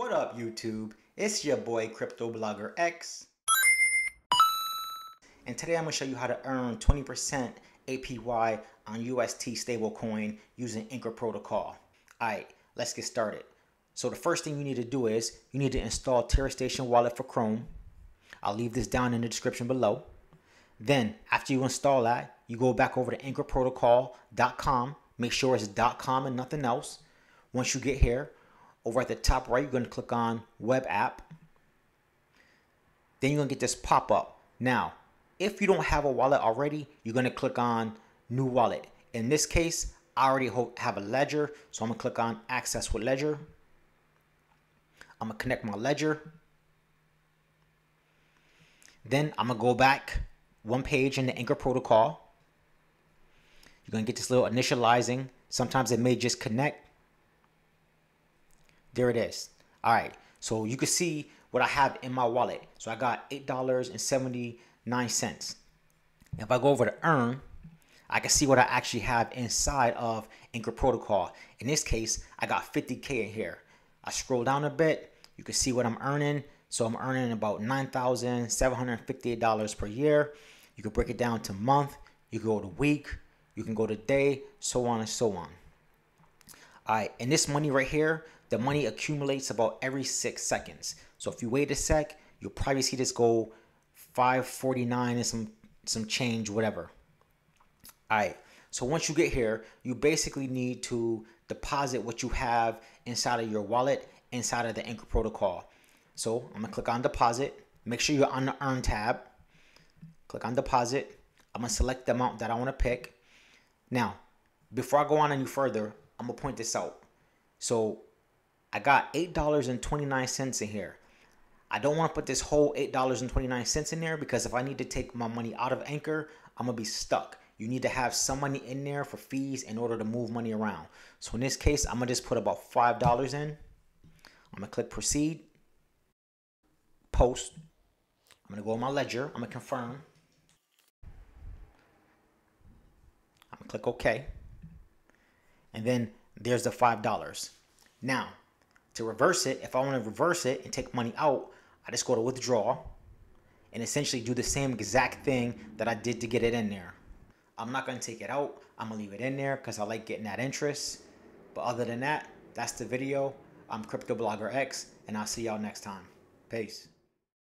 What up YouTube? It's your boy Crypto Blogger X. And today I'm going to show you how to earn 20% APY on UST stablecoin using Anchor Protocol. Alright, let's get started. So the first thing you need to do is you need to install Terra Station Wallet for Chrome. I'll leave this down in the description below. Then after you install that, you go back over to anchorprotocol.com. Make sure it's .com and nothing else. Once you get here, over at the top right, you're going to click on Web App. Then you're going to get this pop-up. Now, if you don't have a wallet already, you're going to click on New Wallet. In this case, I already have a ledger, so I'm going to click on Access with Ledger. I'm going to connect my ledger. Then I'm going to go back one page in the Anchor Protocol. You're going to get this little initializing. Sometimes it may just connect. There it is. All right. So you can see what I have in my wallet. So I got $8.79. If I go over to earn, I can see what I actually have inside of Anchor Protocol. In this case, I got 50K in here. I scroll down a bit. You can see what I'm earning. So I'm earning about $9,758 per year. You can break it down to month. You can go to week. You can go to day, so on and so on. All right. And this money right here, the money accumulates about every 6 seconds. So if you wait a sec, you'll probably see this go 549 and some change, whatever. All right. So once you get here, you basically need to deposit what you have inside of your wallet, inside of the Anchor Protocol. So I'm going to click on deposit. Make sure you're on the earn tab. Click on deposit. I'm going to select the amount that I want to pick. Now, before I go on any further, I'm going to point this out. So I got $8.29 in here. I don't want to put this whole $8.29 in there because if I need to take my money out of Anchor, I'm going to be stuck. You need to have some money in there for fees in order to move money around. So in this case, I'm going to just put about $5 in. I'm going to click proceed. Post. I'm going to go on my ledger. I'm going to confirm. I'm going to click OK. And then there's the $5. Now, to reverse it, if I want to reverse it and take money out, I just go to withdraw and essentially do the same exact thing that I did to get it in there. I'm not going to take it out. I'm going to leave it in there because I like getting that interest. But other than that, that's the video. I'm Crypto Blogger X, and I'll see y'all next time. Peace.